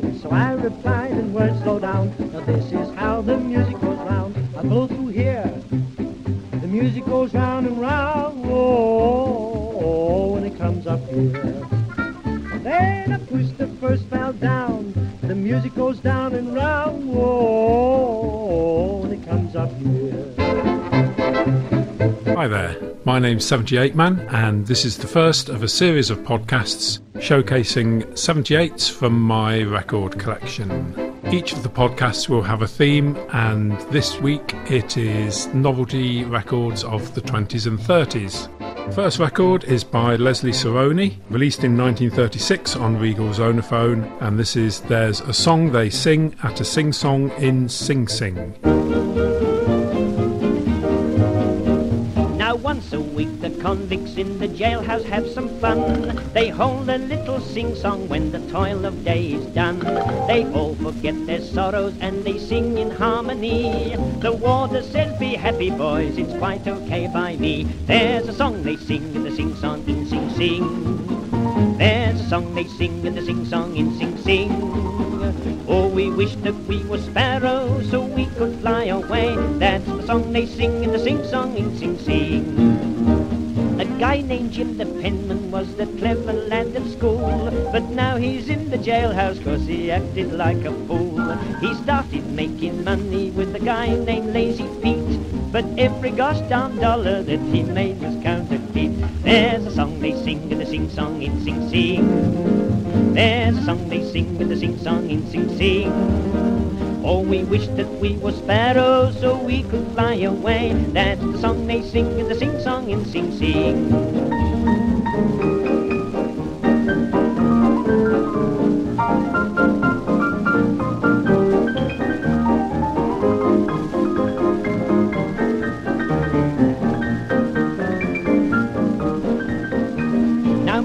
way. So I replied in words so down, now this is how the music goes round. I'll go through here. The music goes round and round, oh, oh, oh, when it comes up here. Then I push the first valve down, the music goes down and round, oh, oh, oh, when it comes up here. Hi there. My name's 78Man, and this is the first of a series of podcasts showcasing 78s from my record collection. Each of the podcasts will have a theme, and this week it is novelty records of the 20s and 30s. First record is by Leslie Sarony, released in 1936 on Regal Zonophone, and this is There's a Song They Sing at a Sing-Song in Sing Sing. Once a week the convicts in the jailhouse have some fun. They hold a little sing-song when the toil of day is done. They all forget their sorrows and they sing in harmony. The warder says, be happy boys, it's quite okay by me. There's a song they sing in the sing-song in Sing Sing. There's a song they sing in the sing-song in Sing Sing. Oh, we wish that we were sparrows so we could fly away. That's the song they sing in the sing-song in Sing Sing. A guy named Jim the penman was the clever lad at school, but now he's in the jailhouse 'cause he acted like a fool. He started making money with a guy named Lazy Pete, but every gosh darn dollar that he made was counterfeit. There's a song they sing in the sing-song in Sing Sing. There's a song they sing with a sing-song in Sing Sing. Oh, we wish that we were sparrows so we could fly away. That's the song they sing with a sing-song in Sing Sing.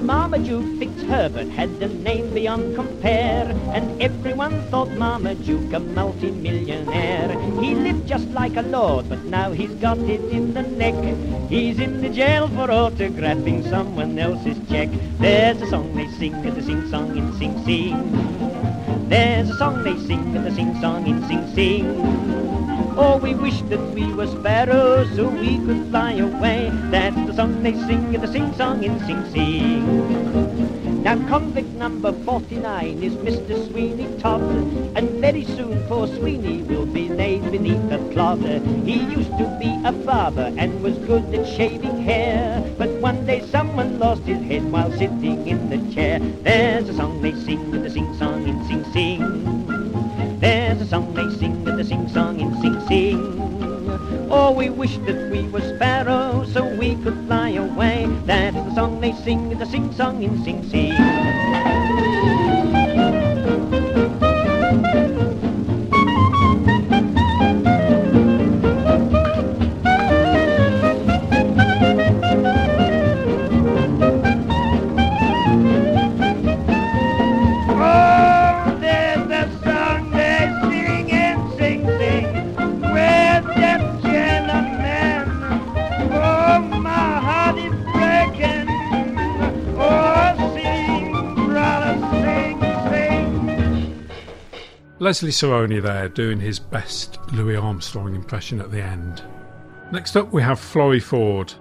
Marmaduke Fitzherbert had a name beyond compare, and everyone thought Marmaduke a multi-millionaire. He lived just like a lord, but now he's got it in the neck. He's in the jail for autographing someone else's check. There's a song they sing at the sing-song in Sing Sing. There's a song they sing at the sing-song in Sing Sing. Oh, we wish that we were sparrows so we could fly away. That's the song they sing at the sing-song in Sing Sing. Now convict number 49 is Mr. Sweeney Todd, and very soon poor Sweeney will be laid beneath a clod. He used to be a barber and was good at shaving hair, but one day someone lost his head while sitting in the chair. There's a song they sing at the sing-song in Sing Sing. There's a song they sing at the sing-song in Sing Sing. Oh, we wish that we were sparrows so we could fly away. That's the song they sing in the sing-song in Sing Sing. Oh, there's that song they sing in Sing Sing. Leslie Sarony there, doing his best Louis Armstrong impression at the end. Next up we have Florrie Forde.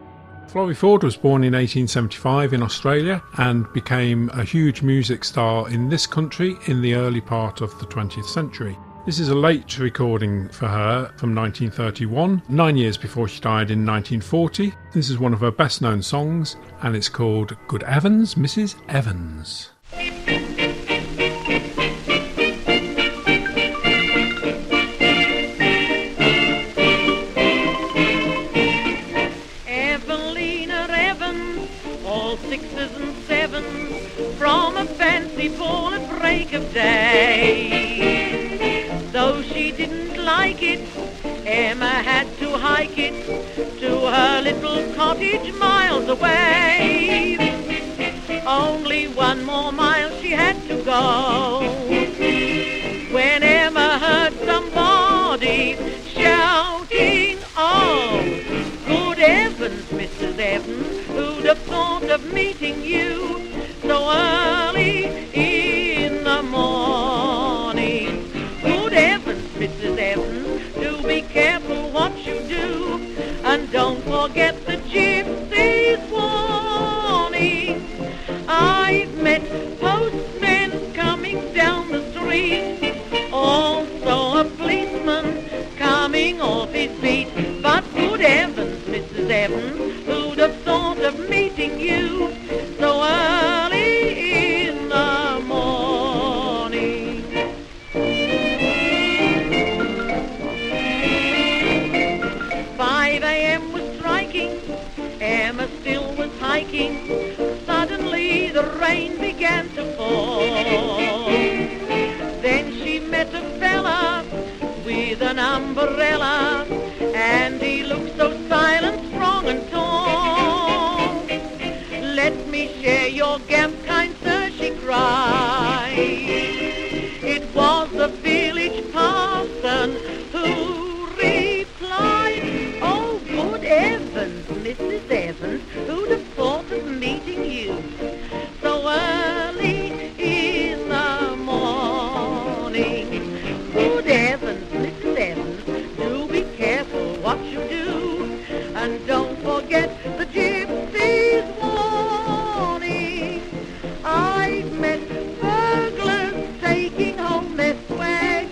Florrie Forde was born in 1875 in Australia and became a huge music star in this country in the early part of the 20th century. This is a late recording for her from 1931, 9 years before she died in 1940. This is one of her best known songs and it's called Good Evans, Mrs. Evans. Before the break of day, though she didn't like it, Emma had to hike it to her little cottage miles away. Only one more mile she had to go when Emma heard somebody shouting, "Oh, good heavens, Mrs. Evans, who'd have thought of meeting you so early in the morning?" liking. Suddenly the rain began to fall. Then she met a fella with an umbrella, and he looked so silent, strong and tall. Let me share your gap, kind sir, she cried. It was the village parson who replied, "Oh, good heavens, Mrs. Evans, who'd have thought of meeting you so early in the morning? Good heavens, Mrs. Evans, do be careful what you do, and don't forget the gypsy's warning." I've met burglars taking home their swag,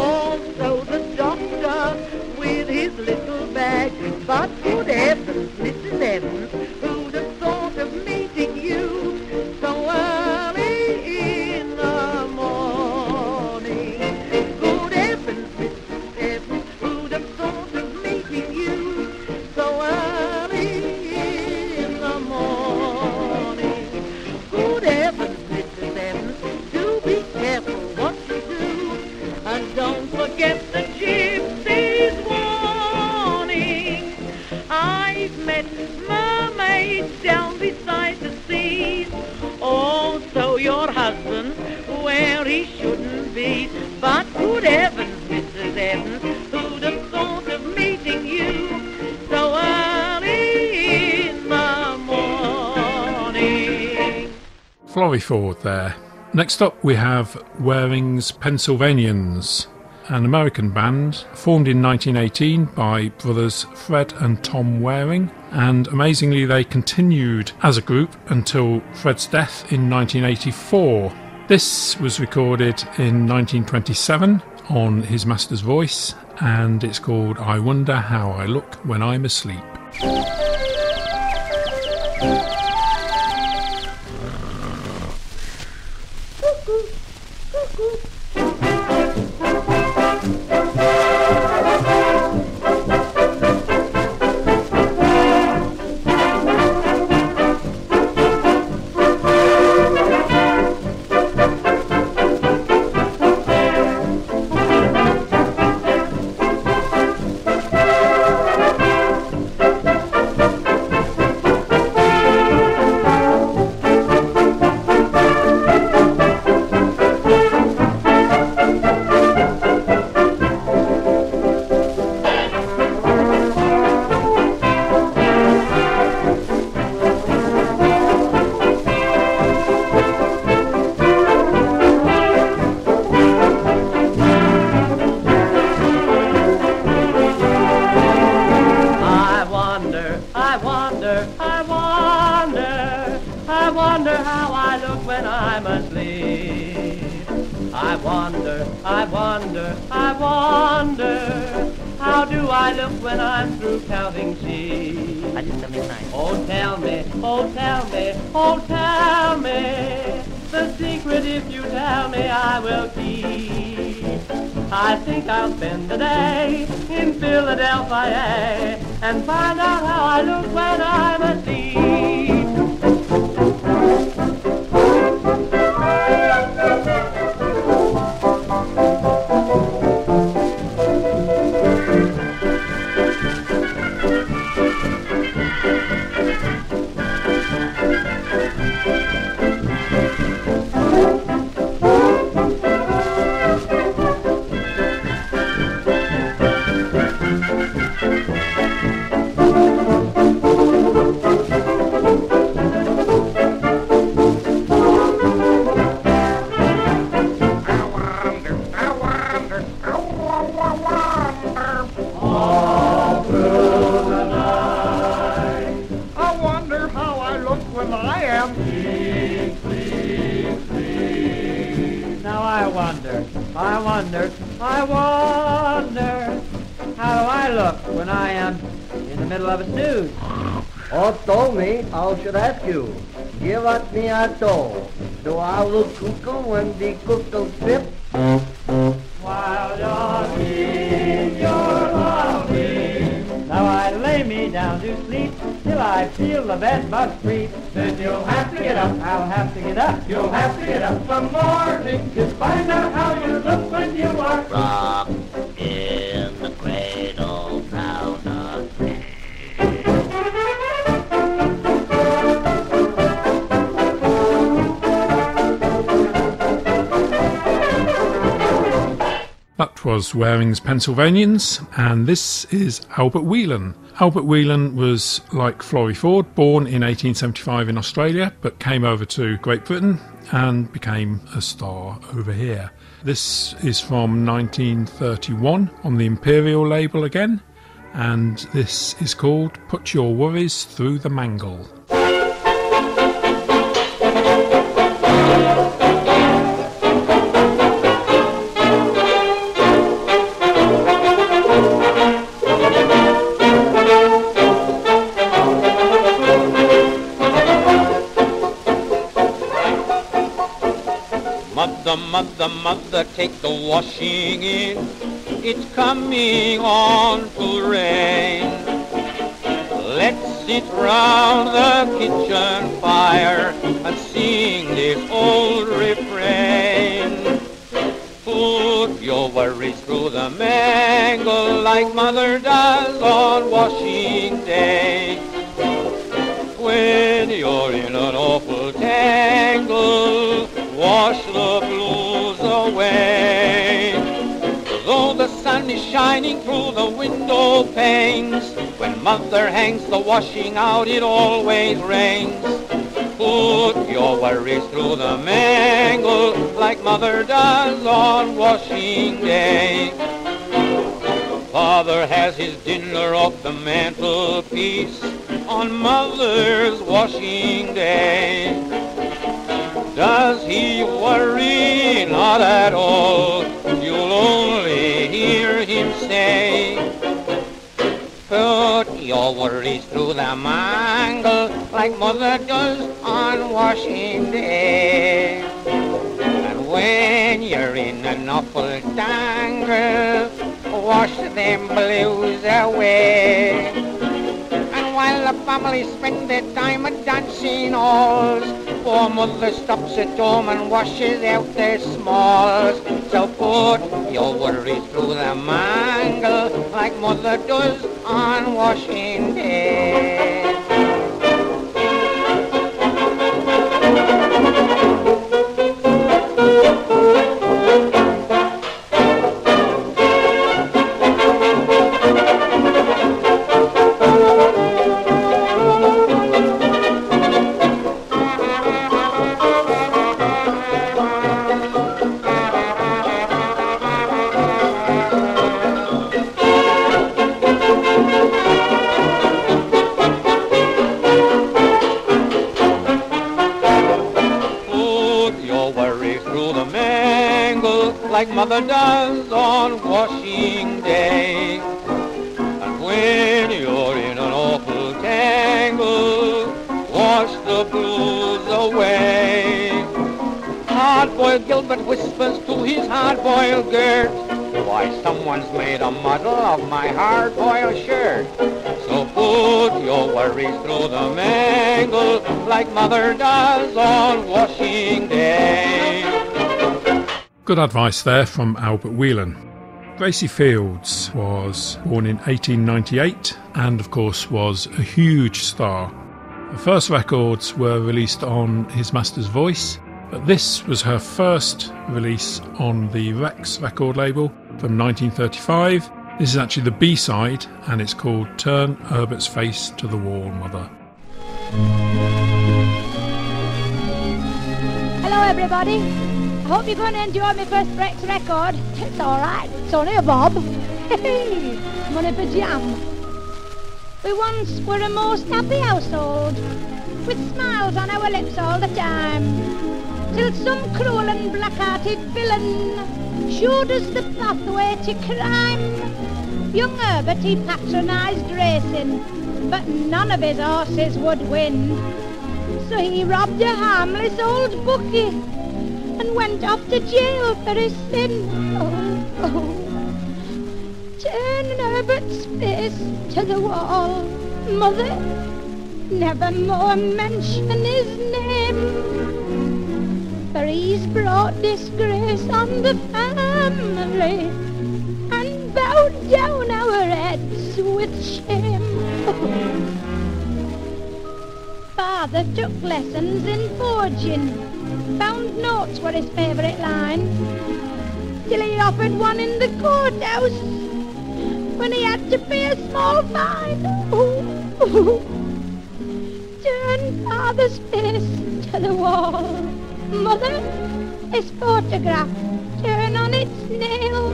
also the doctor with his little bag, but good heavens, Mrs. Evans, who'd have thought of meeting you so early in the morning? Good heavens, Mrs. Evans, who'd have thought of meeting you so early in the morning? Good heavens, Mrs. Evans, do be careful what you do, and don't forget the gypsy's warning. I've met mermaids down beside the sea, also your husband where he shouldn't be, but good heavens, Mrs. Evans, who'd have thought of meeting you so early in the morning? Florrie Forde there. Next up we have Waring's Pennsylvanians, an American band formed in 1918 by brothers Fred and Tom Waring, and amazingly they continued as a group until Fred's death in 1984. This was recorded in 1927 on his master's voice, and it's called I Wonder How I Look When I'm Asleep. And find out how I look when I'm bed must creep. Then you'll have to get up. I'll have to get up. You'll have to get up from morning to find out how you look when you are from in the cradle sound of sleep. That was Waring's Pennsylvanians, and this is Albert Whelan. Albert Whelan was, like Florrie Forde, born in 1875 in Australia, but came over to Great Britain and became a star over here. This is from 1931 on the Imperial label again, and this is called Put Your Worries Through the Mangle. Mother, mother, take the washing in. It's coming on to rain. Let's sit round the kitchen fire and sing this old refrain. Put your worries through the mangle like mother does on washing day. When you're in an awful tangle, wash the blues away. Though the sun is shining through the window panes, when mother hangs the washing out, it always rains. Put your worries through the mangle like mother does on washing day. Father has his dinner off the mantelpiece on mother's washing day. Does he worry? Not at all. You'll only hear him say, put your worries through the mangle like mother does on washing day. And when you're in an awful tangle, wash them blues away. And while the family spend their time at dancing halls, poor mother stops at home and washes out their smalls. So put your worries through the mangle like mother does on washing day. Like mother does on washing day. And when you're in an awful tangle, wash the blues away. Hard-boiled Gilbert whispers to his hard-boiled Gert, why, someone's made a muddle of my hard-boiled shirt. So put your worries through the mangle like mother does on washing day. Good advice there from Albert Whelan. Gracie Fields was born in 1898 and of course was a huge star. Her first records were released on His Master's Voice, but this was her first release on the Rex record label from 1935. This is actually the B-side and it's called Turn Herbert's Face to the Wall, Mother. Hello everybody. I hope you're going to enjoy my first Rex record. It's alright, it's only a bob. Money for jam. We once were a most happy household, with smiles on our lips all the time, till some cruel and black-hearted villain showed us the pathway to crime. Young Herbert, he patronised racing, but none of his horses would win. So he robbed a harmless old bookie and went off to jail for his sin. Oh, oh. Turn Herbert's face to the wall, Mother. never more mention his name, for he's brought disgrace on the family and bowed down our heads with shame. Father took lessons in forging, found notes were his favourite line, till he offered one in the courthouse when he had to pay a small fine. Ooh, ooh. Turned father's face to the wall. Mother, his photograph, turn on its nail.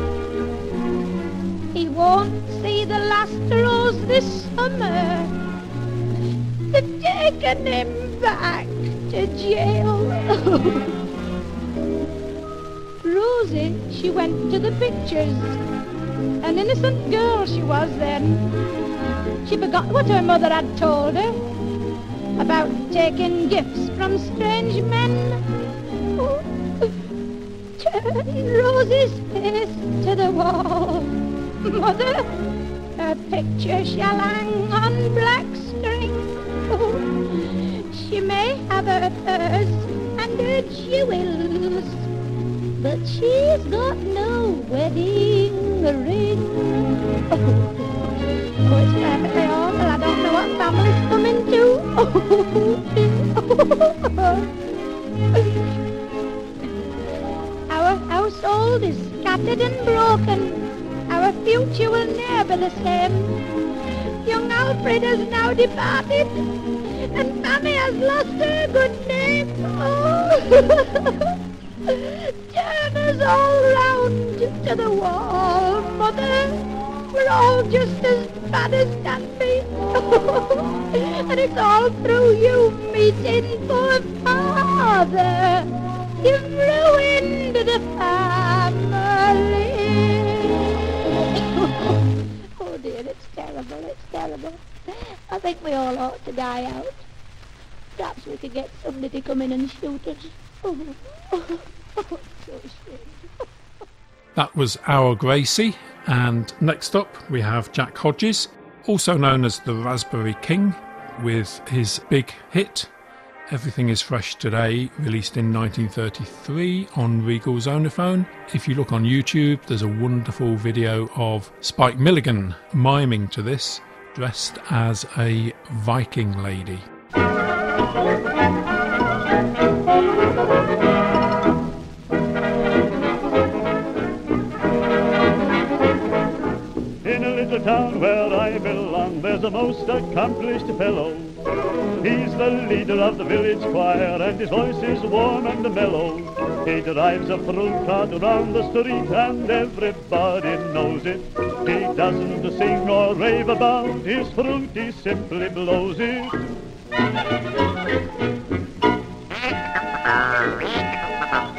He won't see the last rose this summer. They've taken him back to jail. Rosie, she went to the pictures. An innocent girl she was then. She forgot what her mother had told her about taking gifts from strange men. Oh, turn Rosie's face to the wall. Mother, her picture shall hang on black string. She may have her purse and her jewels, but she's got no wedding ring. Oh, it's perfectly awful. I don't know what family's coming to. Our household is scattered and broken. Our future will never be the same. Young Alfred has now departed, and Mammy has lost her good name. Oh, turn us all round to the wall, Mother. We're all just as bad as can be. And it's all through you meeting poor Father. You've ruined the family. Oh dear, it's terrible, it's terrible. I think we all ought to die out. Perhaps we could get somebody to come in and shoot us. Oh, so strange. That was our Gracie, and next up we have Jack Hodges, also known as the Raspberry King, with his big hit, Everything is Fresh Today, released in 1933 on Regal Zonophone. If you look on YouTube, there's a wonderful video of Spike Milligan miming to this, dressed as a Viking lady. In a little town where I belong, there's a most accomplished fellow. He's the leader of the village choir, and his voice is warm and mellow. He drives a fruit cart around the street, and everybody knows it. He doesn't sing or rave about his fruit, he simply blows it.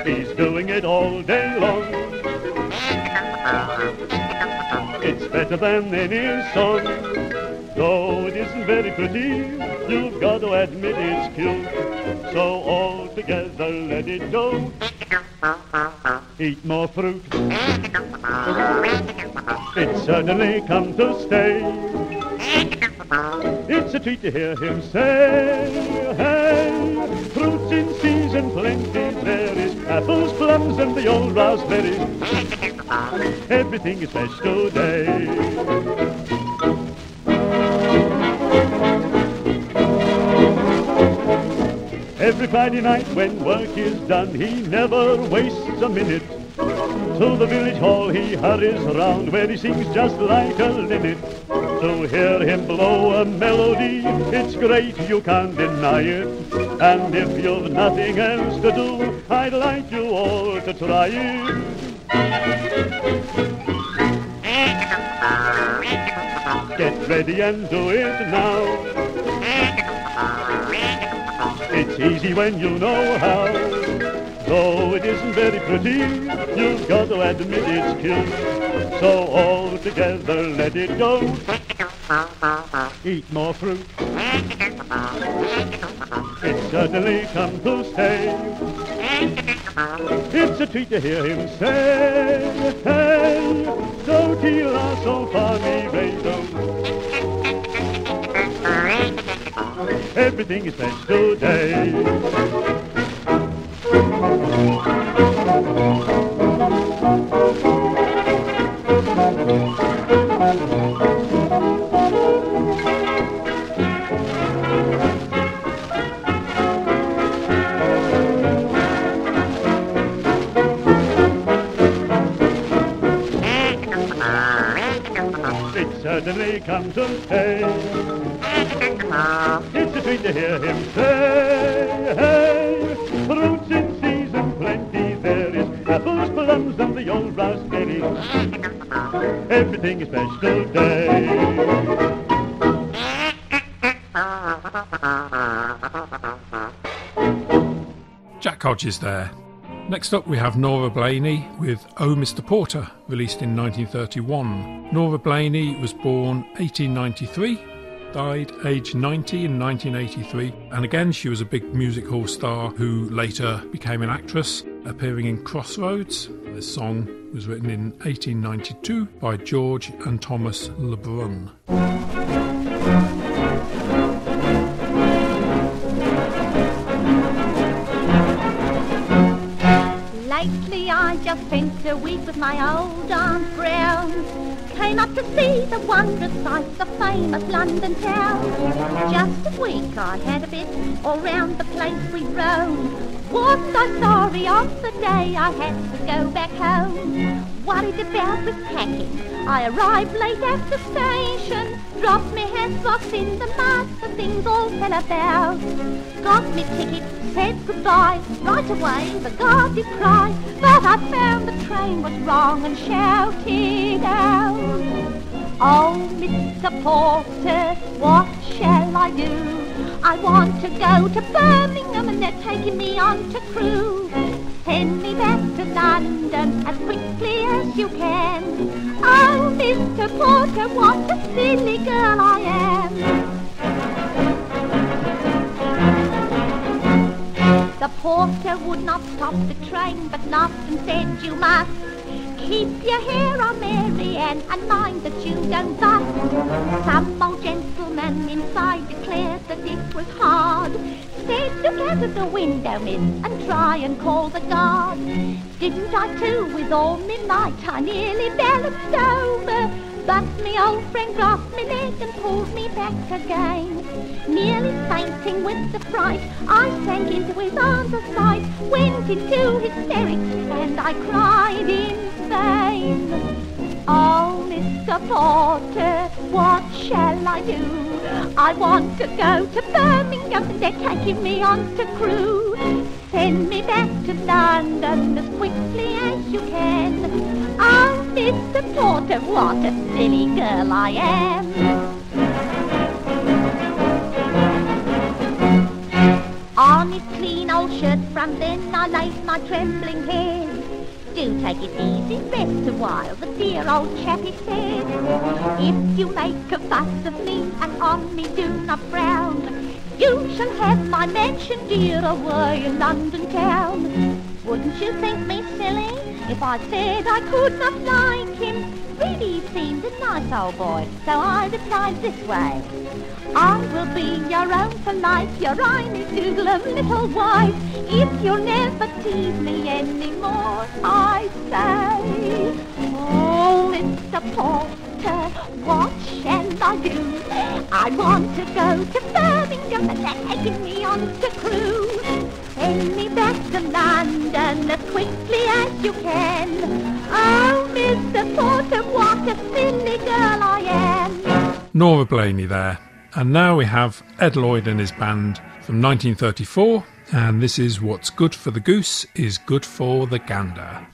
He's doing it all day long. It's better than any song, though it isn't very pretty. You've got to admit it's cute, so all together let it go. Eat more fruit. It's certainly come to stay. It's a treat to hear him say, hey, fruits in season plenty, there is apples, plums, and the old raspberries. Everything is fresh today. Every Friday night when work is done, he never wastes a minute. To the village hall he hurries round, where he sings just like a linnet. To hear him blow a melody, it's great, you can't deny it. And if you've nothing else to do, I'd like you all to try it. Get ready and do it now. It's easy when you know how, though it isn't very pretty. You've got to admit it's cute, so all together let it go. Eat more fruit. It's certainly come to stay. It's a treat to hear him say, hey, so ti la so fa mi re do. everything he says today. It certainly comes to stay. It's a treat to hear him say, hey, fruits in season plenty, there is apples, plums, and the old raspberries. Everything is fresh today. Jack Hodges there. Next up we have Norah Blaney with Oh Mr Porter, released in 1931. Norah Blaney was born 1893. Died aged 90 in 1983, and again she was a big music hall star who later became an actress, appearing in Crossroads. The song was written in 1892 by George and Thomas LeBrun. Lately I just spent a week with my old Aunt Brown. Came up to see the wondrous sights of famous London town. Just a week I had of it, all round the place we roamed. Wasn't I sorry of the day I had to go back home. Worried about with packing, I arrived late at the station. Dropped me handbox in the mud, the things all fell about. Got me ticket, said goodbye, right away the guard did cry. But I found the train was wrong and shouted out, oh, Mr. Porter, what shall I do? I want to go to Birmingham and they're taking me on to crew. Send me back to London as quickly as you can. Oh, Mr. Porter, what a silly girl I am. The porter would not stop the train, but laughed and said, you must keep your hair on, Mary Ann, and mind that you don't bust. Some old gentleman inside declared that it was hard. Said, look out of the window, miss, and try and call the guard. Didn't I too, with all my might, I nearly balanced over. But me old friend grasped me leg and pulled me back again. Nearly fainting with the fright, I sank into his arms of sight. Went into hysterics and I cried in vain. Oh, Mr. Porter, what shall I do? I want to go to Birmingham and they're taking me on to crew. Send me back to London as quickly as you can. Oh, Mr. Porter, what a silly girl I am. On his clean old shirt front then I laid my trembling head. Do take it easy, rest a while, the dear old chap he said. If you make a fuss of me and on me do not frown, you shall have my mansion, dear, away in London town. Wouldn't you think me silly if I said I could not like him? Really, he seemed a nice old boy, so I replied this way. I will be your own for life, your inescutable little wife. If you'll never tease me anymore, I say, oh, Mr. Porter, what shall I do? I want to go to Birmingham and they're taking me on to crew. Send me back to London as quickly as you can. Oh, Mr. Porter, what a silly girl I am. Norah Blaney there. And now we have Ed Lloyd and his band from 1934. And this is What's Good for the Goose is Good for the Gander.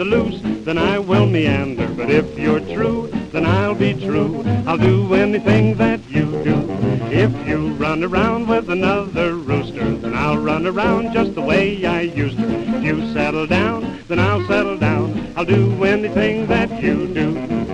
on the loose, then I will meander. But if you're true, then I'll be true. I'll do anything that you do. If you run around with another rooster, then I'll run around just the way I used to. If you settle down, then I'll settle down. I'll do anything that you do.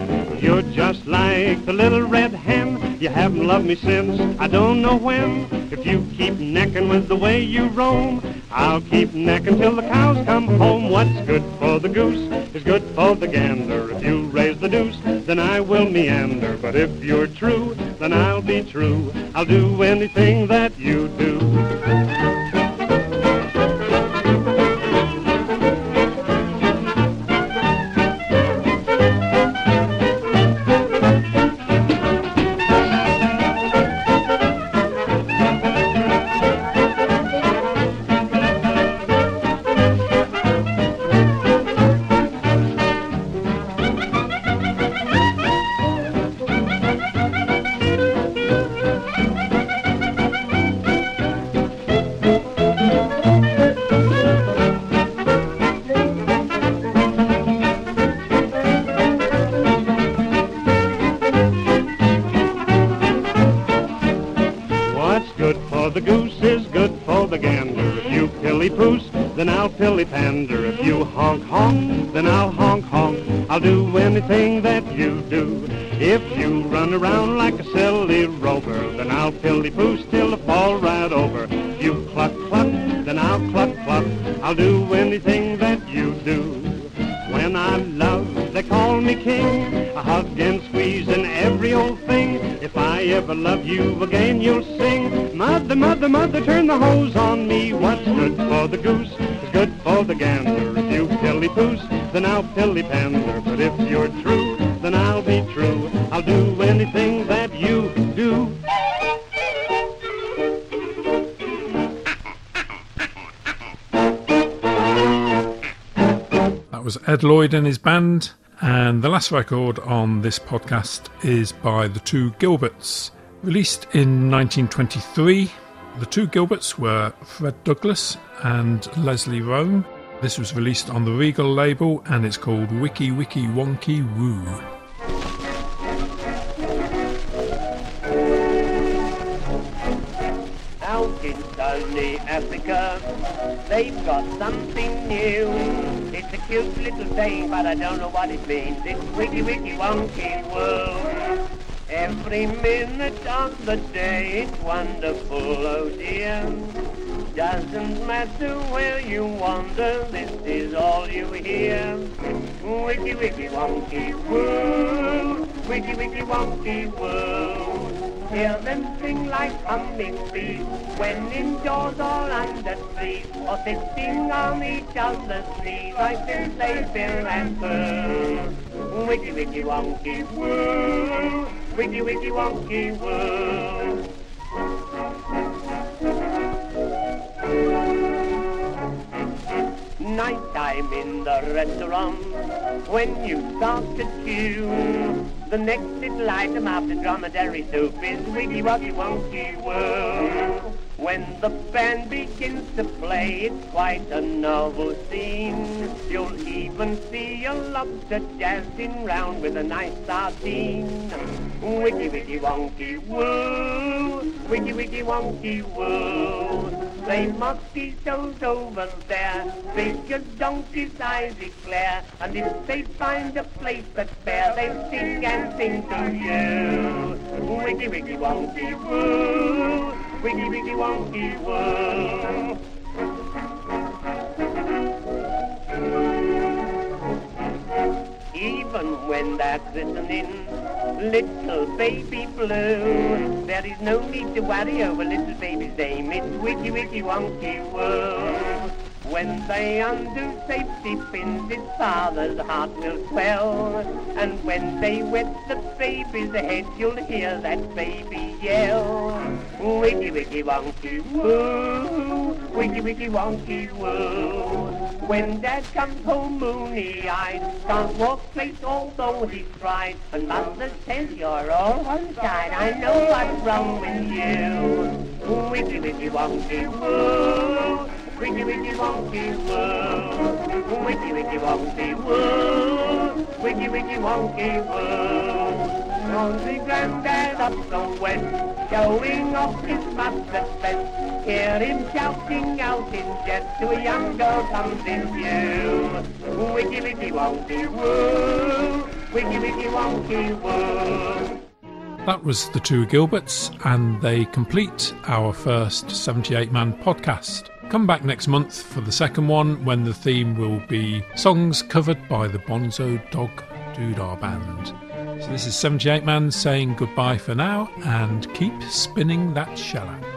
You're just like the little red hen. You haven't loved me since I don't know when. If you keep necking with the way you roam, I'll keep necking till the cows come home. What's good for the goose is good for the gander. If you raise the deuce, then I will meander. But if you're true, then I'll be true. I'll do anything that you do. Pander. If you honk honk, then I'll honk honk. I'll do anything that you do. If you run around like a silly rover, then I'll pilly-poos till the fall right over. If you cluck cluck, then I'll cluck cluck. I'll do anything that you do. When I'm loved, they call me king. I hug and squeeze in every old thing. If I ever love you again, you'll sing, mother, mother, mother, turn the hose on me. What's good for the goose? Good for the gander. If you pilly-poos, then I'll pilly-pander. But if you're true, then I'll be true. I'll do anything that you do. That was Ed Lloyd and his band. And the last record on this podcast is by The Two Gilberts. Released in 1923, The Two Gilberts were Fred Douglas and Leslie Rome. This was released on the Regal label and it's called Wiki Wiki Wonky Woo. Out in Stony Africa, they've got something new. It's a cute little thing, but I don't know what it means. It's Wiki Wiki Wonky Woo. Every minute of the day, it's wonderful, oh dear. Doesn't matter where you wander, this is all you hear. Wiki wiki wonky woo, wiki wiki wonky woo. Hear them sing like hummingbees when indoors or under trees, or sitting on each other's knees, right till they fill and burn. Wiki wiki wonky woo, wiki wiki wonky woo. Night time in the restaurant, when you start to chew, the next little item after dromedary soup is Wiggy Woggy Wonky Woo. When the band begins to play, it's quite a novel scene. You'll even see a lobster dancing round with a nice sardine. Wiggy Wiggy Wonky Woo, Wiggy Wiggy Wonky Woo. They must be those over there, big as donkey's eyes declare, and if they find a place that's fair, they'll sing and sing to you. Wiggy wiggy wonky woo, wiggy wiggy wonky woo. Even when they're christening Little Baby Blue, there is no need to worry over little baby's name. It's Wiki Wiki Wonky Woo. When they undo safety pins, his father's heart will swell. And when they wet the baby's head, you'll hear that baby yell. Wiki Wiki Wonky Woo, Wiki Wiki Wonky Woo. When Dad comes home moony-eyed, can't walk straight although he's tried, and Mother says you're all one-eyed, I know what's wrong with you. Wiggy wiggy wonky woo, Winky, winky, wonky world. Winky, winky, wonky world. Winky, winky, wonky world. Nosey Grandad up the west, showing off his mustard best. Hear him shouting out in jest to a young girl comes in view. Winky, winky, wonky world. Winky, winky, wonky world. That was The Two Gilberts, and they complete our first 78-man podcast. Come back next month for the second one, when the theme will be songs covered by the Bonzo Dog Doodah Band. So this is 78-man saying goodbye for now, and keep spinning that shell out.